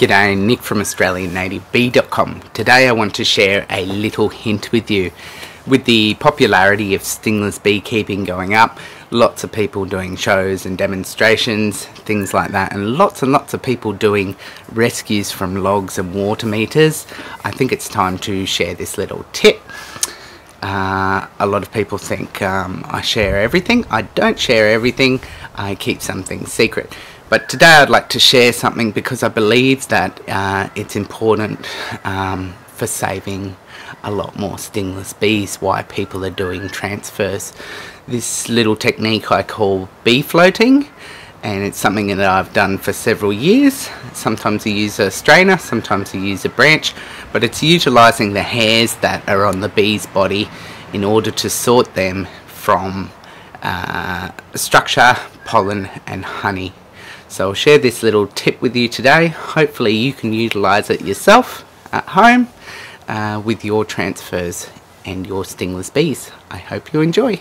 G'day, Nick from AustralianNativeBee.com. Today I want to share a little hint with you. With the popularity of stingless beekeeping going up, lots of people doing shows and demonstrations, things like that, and lots of people doing rescues from logs and water meters, I think it's time to share this little tip. A lot of people think I share everything. I don't share everything. I keep some things secret. But today I'd like to share something because I believe that it's important for saving a lot more stingless bees, why people are doing transfers. This little technique I call bee floating, and it's something that I've done for several years. Sometimes I use a strainer, sometimes I use a branch, but it's utilising the hairs that are on the bee's body in order to sort them from structure, pollen and honey. So I'll share this little tip with you today. Hopefully you can utilise it yourself at home with your transfers and your stingless bees. I hope you enjoy.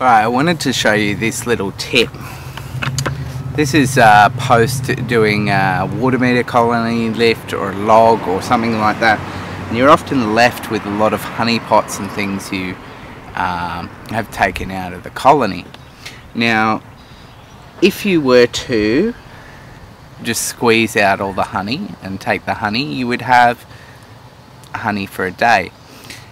Alright, I wanted to show you this little tip. This is post doing a water meter colony lift or a log or something like that, and you're often left with a lot of honey pots and things you have taken out of the colony. Now if you were to just squeeze out all the honey and take the honey, you would have honey for a day.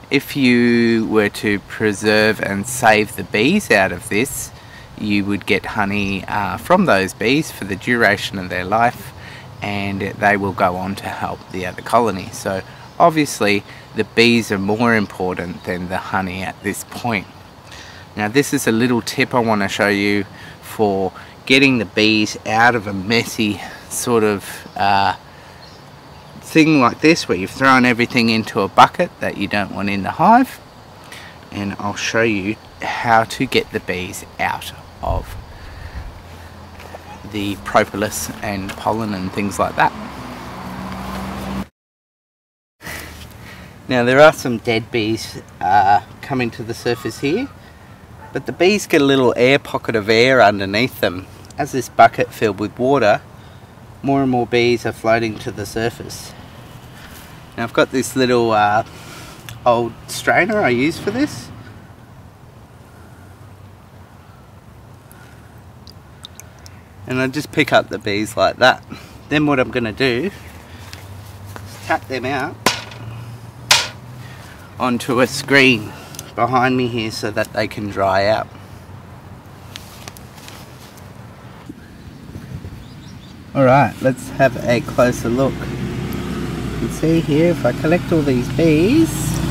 If you were to preserve and save the bees out of this, you would get honey from those bees for the duration of their life, and they will go on to help the other colony. So obviously the bees are more important than the honey at this point. Now this is a little tip I want to show you for getting the bees out of a messy sort of thing like this, where you've thrown everything into a bucket that you don't want in the hive, and I'll show you how to get the bees out of the propolis and pollen and things like that. Now there are some dead bees coming to the surface here, but the bees get a little air pocket of air underneath them. As this bucket filled with water, more and more bees are floating to the surface. Now I've got this little old strainer I use for this. And I just pick up the bees like that. Then what I'm going to do is tuck them out onto a screen behind me here so that they can dry out. Alright, let's have a closer look. You can see here, if I collect all these bees, just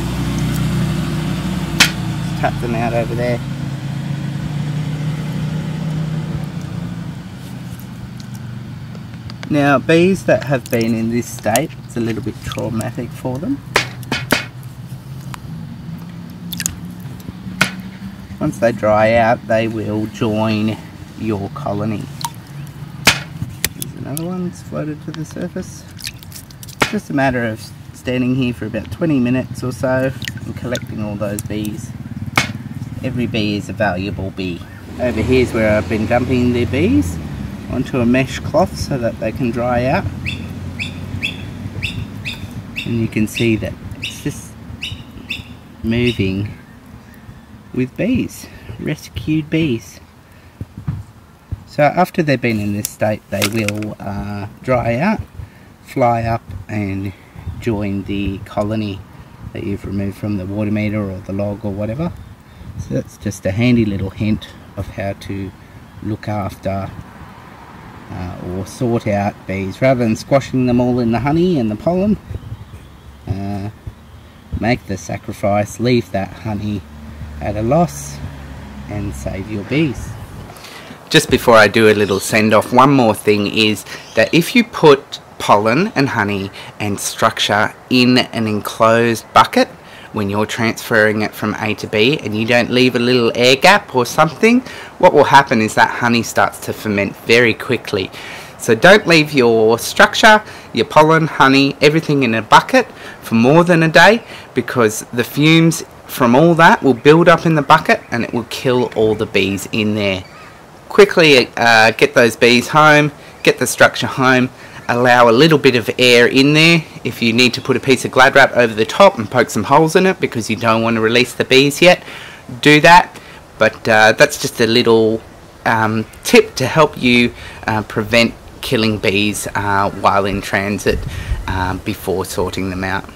tuck them out over there. Now bees that have been in this state, it's a little bit traumatic for them. Once they dry out, they will join your colony. Another one's floated to the surface. It's just a matter of standing here for about 20 minutes or so and collecting all those bees. Every bee is a valuable bee. Over here is where I've been dumping their bees onto a mesh cloth so that they can dry out. And you can see that it's just moving with bees, rescued bees. So after they've been in this state, they will dry out, fly up and join the colony that you've removed from the water meter or the log or whatever. So that's just a handy little hint of how to look after or sort out bees. Rather than squashing them all in the honey and the pollen, make the sacrifice, leave that honey at a loss and save your bees. Just before I do a little send-off, one more thing is that if you put pollen and honey and structure in an enclosed bucket when you're transferring it from A to B, and you don't leave a little air gap or something, what will happen is that honey starts to ferment very quickly. So don't leave your structure, your pollen, honey, everything in a bucket for more than a day, because the fumes from all that will build up in the bucket and it will kill all the bees in there. Quickly get those bees home, get the structure home, allow a little bit of air in there. If you need to put a piece of glad wrap over the top and poke some holes in it because you don't want to release the bees yet, do that. But that's just a little tip to help you prevent killing bees while in transit before sorting them out.